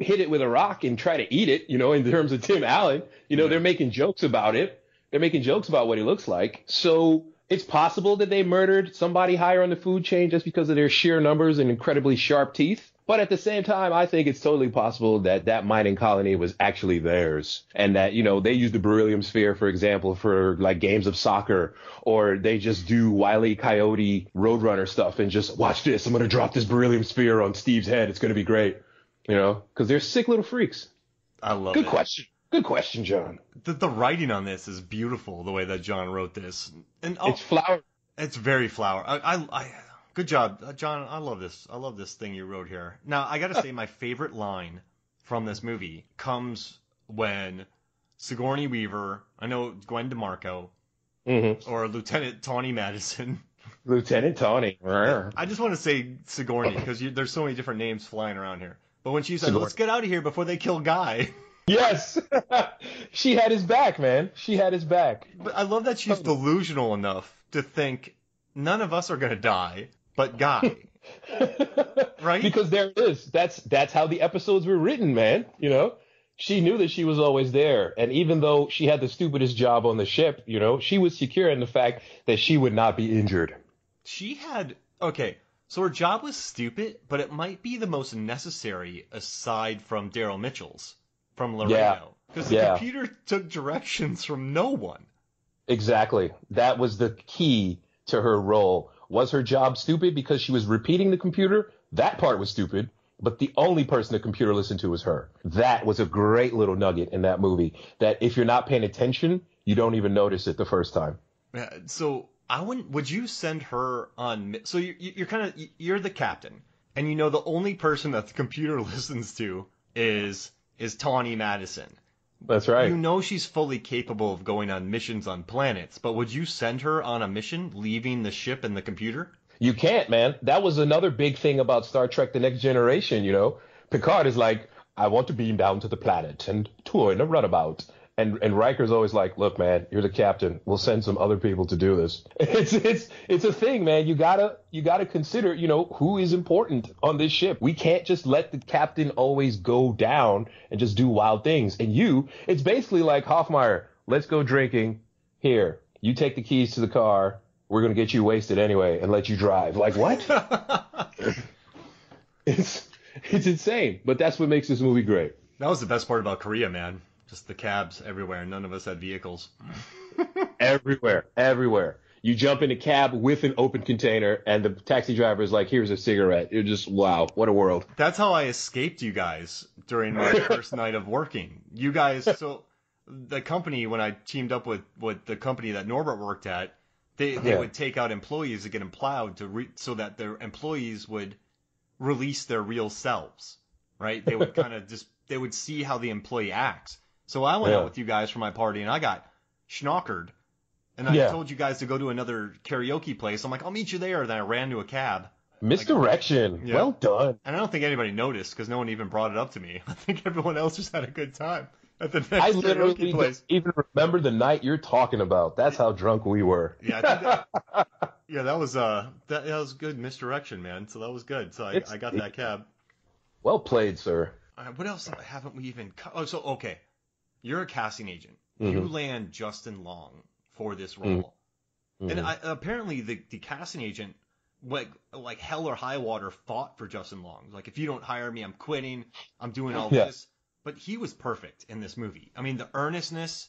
hit it with a rock and try to eat it, you know, in terms of Tim Allen. You know, they're making jokes about it. They're making jokes about what he looks like. So it's possible that they murdered somebody higher on the food chain just because of their sheer numbers and incredibly sharp teeth. But at the same time, I think it's totally possible that that mining colony was actually theirs, and that, you know, they use the beryllium sphere, for example, for like games of soccer, or they just do Wile E. Coyote Roadrunner stuff and just watch this. I'm going to drop this beryllium sphere on Steve's head. It's going to be great, you know, because they're sick little freaks. I love it. Good question. Good question, John. The writing on this is beautiful, the way that John wrote this. And it's flower. It's very flower. Good job, John. I love this. I love this thing you wrote here. Now, I got to say my favorite line from this movie comes when Sigourney Weaver, I know Gwen DeMarco, or Lieutenant Tawny Madison. Lieutenant Tawny. I just want to say Sigourney because there's so many different names flying around here. But when she said, let's get out of here before they kill Guy. Yes. She had his back, man. She had his back. But I love that she's delusional enough to think none of us are going to die. But Guy, right? Because there it is. That's how the episodes were written, man. You know, she knew that she was always there. And even though she had the stupidest job on the ship, you know, she was secure in the fact that she would not be injured. She had, okay, so her job was stupid, but it might be the most necessary aside from Daryl Mitchell's, from Laredo. Because the computer took directions from no one. Exactly. That was the key to her role. Was her job stupid because she was repeating the computer? That part was stupid, but the only person the computer listened to was her. That was a great little nugget in that movie, that if you're not paying attention, you don't even notice it the first time. Yeah, so I wouldn't. Would you send her on? So you're kind of, you're the captain, and you know the only person that the computer listens to is Tawny Madison. That's right. You know she's fully capable of going on missions on planets, but would you send her on a mission leaving the ship and the computer? You can't, man. That was another big thing about Star Trek The Next Generation, you know. Picard is like, I want to beam down to the planet and tour in a runabout. And Riker's always like, look, man, you're the captain. We'll send some other people to do this. It's a thing, man. You gotta consider, you know, who is important on this ship. We can't just let the captain always go down and just do wild things. And it's basically like Hoffmeyer. Let's go drinking. Here, you take the keys to the car. We're gonna get you wasted anyway and let you drive. Like what? It's insane. But that's what makes this movie great. That was the best part about Korea, man. Just the cabs everywhere. None of us had vehicles. Everywhere. You jump in a cab with an open container, and the taxi driver is like, here's a cigarette. You're just, wow, what a world. That's how I escaped you guys during my first night of working. You guys, so the company, when I teamed up with the company that Norbert worked at, they would take out employees to get them plowed so that their employees would release their real selves, right? They would kind of just, they would see how the employee acts. So I went out with you guys for my party, and I got schnockered. And I told you guys to go to another karaoke place. I'm like, I'll meet you there. Then I ran to a cab. Misdirection. Like, well done. And I don't think anybody noticed because no one even brought it up to me. I think everyone else just had a good time at the next karaoke place. I literally don't even remember the night you're talking about. That's how drunk we were. That was good misdirection, man. So that was good. So I got that cab. Well played, sir. All right, what else haven't we even – oh, so okay. You're a casting agent. Mm-hmm. You land Justin Long for this role. Mm-hmm. And apparently the casting agent, like hell or high water, fought for Justin Long. Like, if you don't hire me, I'm quitting. I'm doing all this. But he was perfect in this movie. I mean, the earnestness,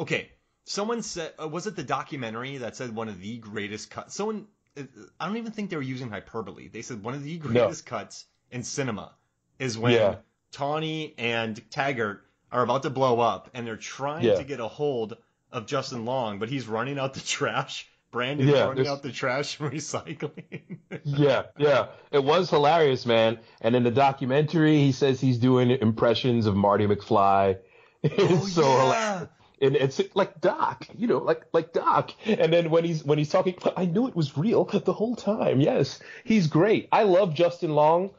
okay, someone said, was it the documentary that said one of the greatest cuts? Someone, I don't even think they were using hyperbole. They said one of the greatest cuts in cinema is when Tawny and Taggart are about to blow up, and they're trying to get a hold of Justin Long, but he's running out the trash. Brandon's running out the trash and recycling. It was hilarious, man. And in the documentary, he says he's doing impressions of Marty McFly. It's hilarious. And it's like Doc, you know, like Doc. And then when he's talking, I knew it was real the whole time. Yes, he's great. I love Justin Long.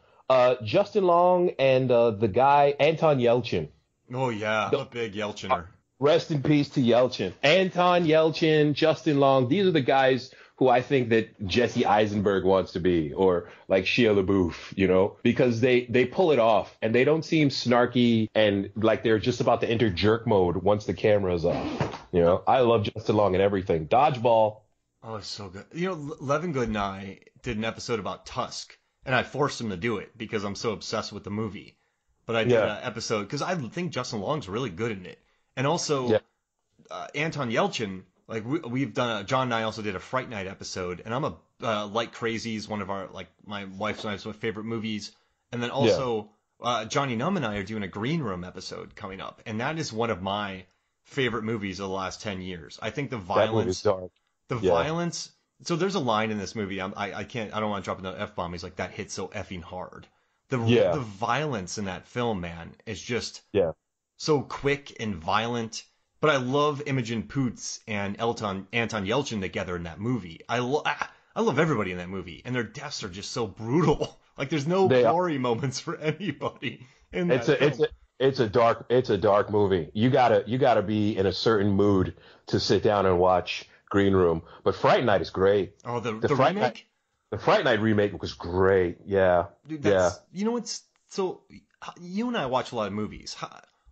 Justin Long and the guy, Anton Yelchin. Oh, yeah, a big Yelchiner. Rest in peace to Yelchin. Anton Yelchin, Justin Long, these are the guys who I think that Jesse Eisenberg wants to be, or like Shia LaBeouf, you know, because they pull it off and they don't seem snarky and like they're just about to enter jerk mode once the camera's off. You know, I love Justin Long and everything. Dodgeball. Oh, it's so good. You know, Levin Good and I did an episode about Tusk, and I forced him to do it because I'm so obsessed with the movie. But I did an episode because I think Justin Long's really good in it. And also Anton Yelchin, like we've done, John and I also did a Fright Night episode, and I'm a Like Crazy's one of our, like my wife's and I's favorite movies. And then also Johnny Numb and I are doing a Green Room episode coming up. And that is one of my favorite movies of the last 10 years. I think the violence, violence. So there's a line in this movie. I don't want to drop another F-bomb. He's like, that hit so effing hard. The violence in that film, man, is just so quick and violent. But I love Imogen Poots and Anton Yelchin together in that movie. I love everybody in that movie, and their deaths are just so brutal. Like there's no glory moments for anybody in that film. It's a dark movie. You gotta be in a certain mood to sit down and watch Green Room. But Fright Night is great. Oh, the remake. The Fright Night remake was great. Yeah. Dude, you know what's so? You and I watch a lot of movies.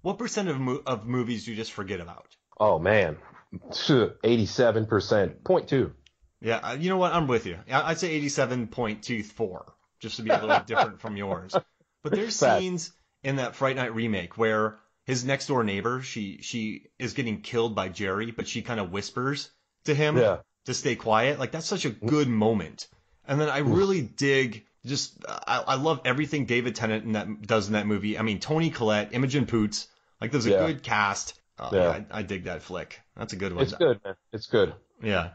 What percent of movies do you just forget about? Oh man, 87%, 0.2. Yeah, you know what? I'm with you. I'd say 87.24, just to be a little different from yours. But there's scenes in that Fright Night remake where his next door neighbor, she is getting killed by Jerry, but she kind of whispers to him to stay quiet. Like that's such a good moment. And then I really dig I love everything David Tennant does in that movie. I mean, Toni Collette, Imogen Poots, like there's a good cast. Oh, yeah. I dig that flick. That's a good one. It's good, man. It's good. Yeah.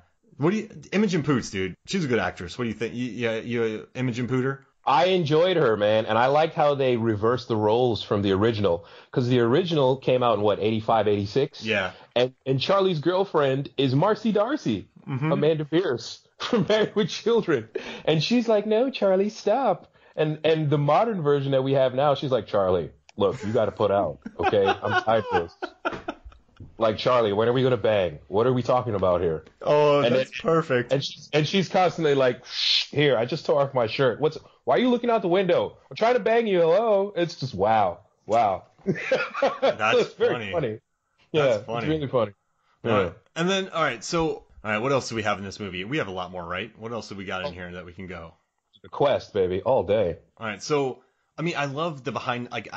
Imogen Poots, dude, she's a good actress. What do you think? You Imogen Pooter? I enjoyed her, man. And I liked how they reversed the roles from the original, because the original came out in 85, 86. Yeah. And Charlie's girlfriend is Marcy Darcy, Amanda Pierce. From Married with Children, and she's like, no, Charlie, stop. And the modern version that we have now, she's like, Charlie, look, you got to put out, okay? I'm tired of this. Like, Charlie, when are we gonna bang? What are we talking about here? Oh, and that's perfect. And she's constantly like, shh, here, I just tore off my shirt. Why are you looking out the window? I'm trying to bang you. Hello. It's just wow. That's so funny. Yeah, that's funny. It's really funny. Yeah. All right. And then all right, what else do we have in this movie? We have a lot more, right? What else do we got in here that we can go? The Quest, baby, all day. All right, so, I mean, I love the behind, like,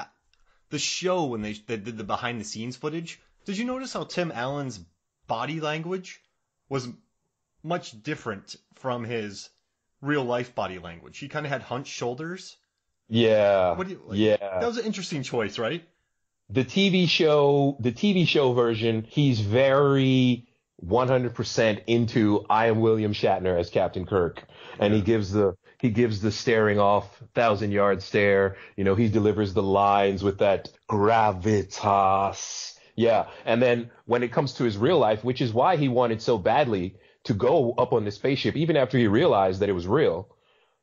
the show when they did the behind-the-scenes footage. Did you notice how Tim Allen's body language was much different from his real-life body language? He kind of had hunched shoulders. Yeah, that was an interesting choice, right? The TV show version, he's very 100% into I am William Shatner as Captain Kirk, and he gives the staring off 1,000-yard stare. You know, he delivers the lines with that gravitas. Yeah, and then when it comes to his real life, which is why he wanted so badly to go up on the spaceship, even after he realized that it was real.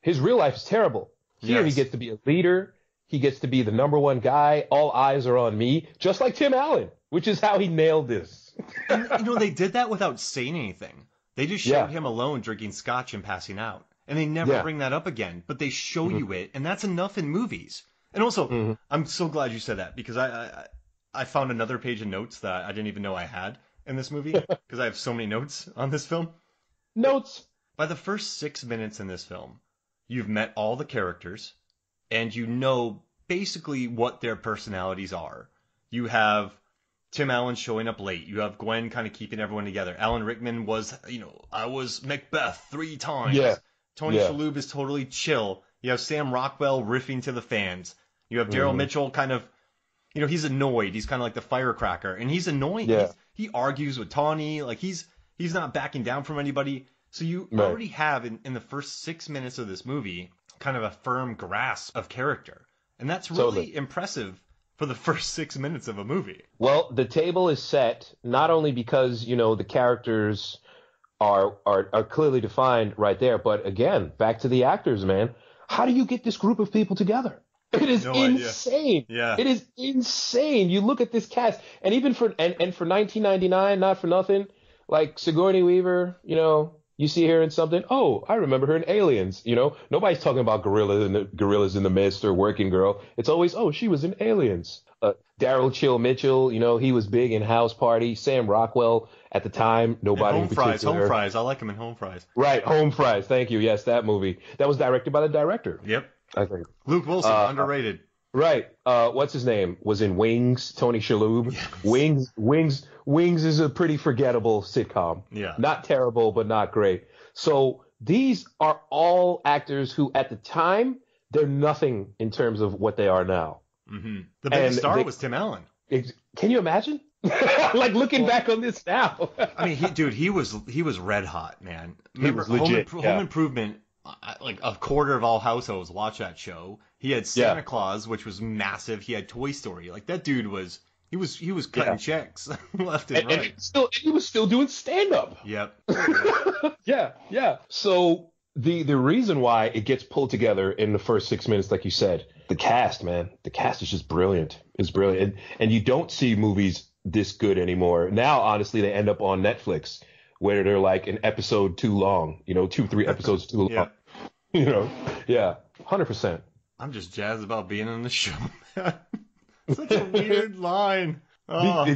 His real life is terrible. Here he gets to be a leader. He gets to be the number one guy. All eyes are on me, just like Tim Allen, which is how he nailed this. And, you know, they did that without saying anything. They just showed him alone drinking scotch and passing out. And they never bring that up again, but they show you it, and that's enough in movies. And also, I'm so glad you said that, because I found another page of notes that I didn't even know I had in this movie, because I have so many notes on this film. Notes! By the first 6 minutes in this film, you've met all the characters, and you know basically what their personalities are. You have Tim Allen showing up late. You have Gwen kind of keeping everyone together. Alan Rickman was, you know, I was Macbeth 3 times. Yeah. Tony Shalhoub is totally chill. You have Sam Rockwell riffing to the fans. You have Daryl Mitchell kind of, you know, he's annoyed. He's kind of like the firecracker, and he's annoying. Yeah. He argues with Tawny. Like he's not backing down from anybody. So you already have in the first 6 minutes of this movie kind of a firm grasp of character, and that's really impressive. For the first 6 minutes of a movie. Well, the table is set not only because, you know, the characters are clearly defined right there, but again, back to the actors, man. How do you get this group of people together? It is insane. Yeah. It is insane. You look at this cast, and even for 1999, not for nothing, like Sigourney Weaver, you know, You see her in something. Oh, I remember her in Aliens. You know, nobody's talking about Gorillas in the Mist or Working Girl. It's always, oh, she was in Aliens. Daryl Chill Mitchell, you know, he was big in House Party. Sam Rockwell at the time, nobody in particular. Home Fries. I like him in Home Fries. Right, Home Fries. Thank you. Yes, that movie. That was directed by the director. Yep. I think Luke Wilson, underrated. Right. What's his name? Was in Wings, Tony Shalhoub. Yes. Wings is a pretty forgettable sitcom. Yeah. Not terrible, but not great. So these are all actors who at the time, they're nothing in terms of what they are now. Mm-hmm. The biggest star was Tim Allen. Can you imagine? Like looking back on this now. I mean, he was red hot, man. Remember, he was legit. Home Improvement. Like a quarter of all households watch that show. He had Santa Claus, which was massive. He had Toy Story. Like that dude was, he was cutting checks left and right. And he was still doing stand up. Yep. Yeah. So the reason why it gets pulled together in the first 6 minutes, like you said, the cast is just brilliant. It's brilliant. And you don't see movies this good anymore. Now, honestly, they end up on Netflix where they're like an episode too long, you know, 2-3 episodes too long. Yeah. You know, 100%. I'm just jazzed about being on the show, man. Such a weird line. Oh.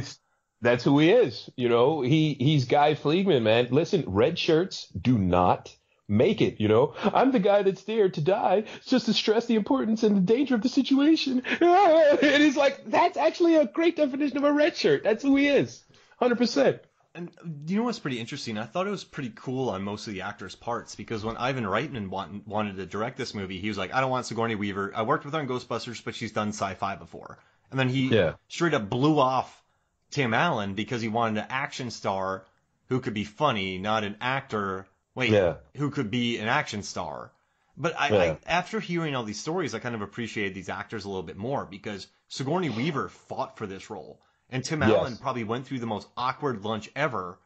That's who he is, you know. He's Guy Fleegman, man. Listen, red shirts do not make it, you know. I'm the guy that's there to die just to stress the importance and the danger of the situation. And it's like, that's actually a great definition of a red shirt. That's who he is, 100%. And you know what's pretty interesting? I thought it was pretty cool on most of the actors' parts because when Ivan Reitman wanted to direct this movie, he was like, I don't want Sigourney Weaver. I worked with her on Ghostbusters, but she's done sci-fi before. And then he straight up blew off Tim Allen because he wanted an action star who could be funny, not an actor. Who could be an action star. But I, after hearing all these stories, I kind of appreciated these actors a little bit more because Sigourney Weaver fought for this role. And Tim Allen probably went through the most awkward lunch ever.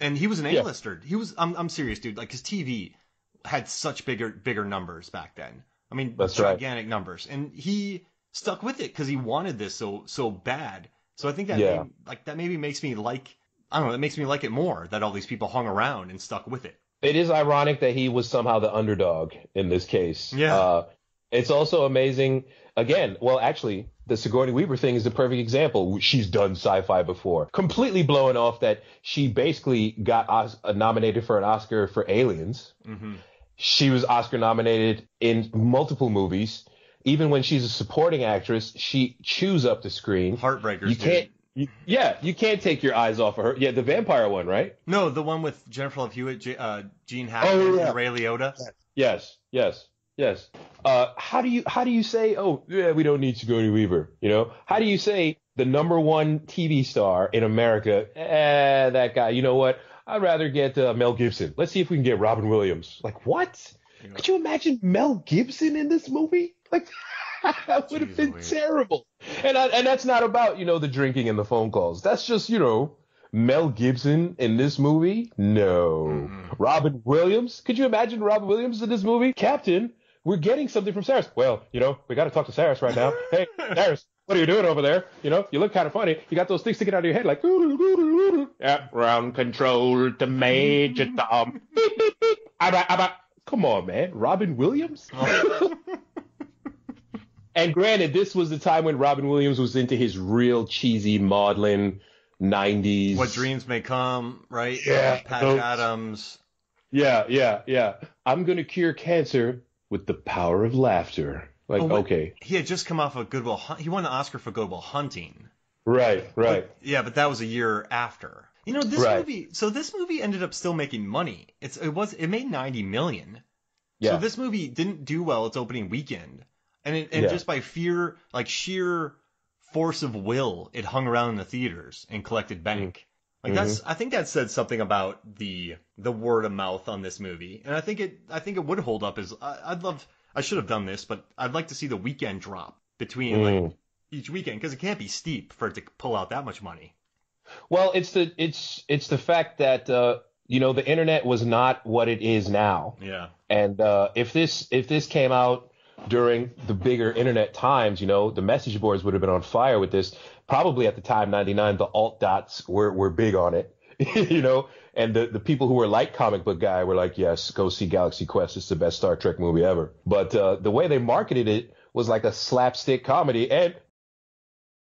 And he was an A-lister. He was, I'm serious, dude. Like his TV had such bigger numbers back then. I mean, gigantic numbers. And he stuck with it because he wanted this so bad. So I think that makes me like it more that all these people hung around and stuck with it. It is ironic that he was somehow the underdog in this case. Yeah. It's also amazing. Again, well, actually, the Sigourney Weaver thing is the perfect example. She's done sci-fi before. Completely blowing off that she basically got nominated for an Oscar for Aliens. Mm-hmm. She was Oscar nominated in multiple movies. Even when she's a supporting actress, she chews up the screen. Heartbreakers. You can't take your eyes off of her. Yeah, the vampire one, right? No, the one with Jennifer Love Hewitt, Gene Hackman, and Ray Liotta. Yes. How do you say, we don't need Sigourney Weaver? You know, how do you say the number one TV star in America? That guy. You know what? I'd rather get Mel Gibson. Let's see if we can get Robin Williams. Like what? You know, could you imagine Mel Gibson in this movie? Like that would have been terrible. And that's not about, you know, the drinking and the phone calls. That's just, you know, Mel Gibson in this movie? No. Mm-hmm. Robin Williams? Could you imagine Robin Williams in this movie? Captain, we're getting something from Saris. Well, you know, we got to talk to Saris right now. Hey, Saris, what are you doing over there? You know, you look kind of funny. You got those things sticking out of your head like, round control to Major Tom. Come on, man. Robin Williams? And granted, this was the time when Robin Williams was into his real cheesy, maudlin 90s. What Dreams May Come, right? Yeah. Pat Adams. Yeah. I'm going to cure cancer with the power of laughter. Like, okay. He had just come off of Good Will Hunting. He won the Oscar for Good Will Hunting. Right. But that was a year after. You know, this movie ended up still making money. It made $90 million. Yeah. So this movie didn't do well its opening weekend. And just by fear, like sheer force of will, it hung around in the theaters and collected bank. Like I think that said something about the word of mouth on this movie, and I think it would hold up as I should have done this, but I'd like to see the weekend drop between like each weekend because it can't be steep for it to pull out that much money. Well, it's the fact that you know, the internet was not what it is now. Yeah, and if this came out during the bigger internet times, you know, the message boards would have been on fire with this. Probably at the time, 99, the alt dots were big on it, you know, And the people who were like Comic Book Guy were like, yes, go see Galaxy Quest. It's the best Star Trek movie ever. But the way they marketed it was like a slapstick comedy. And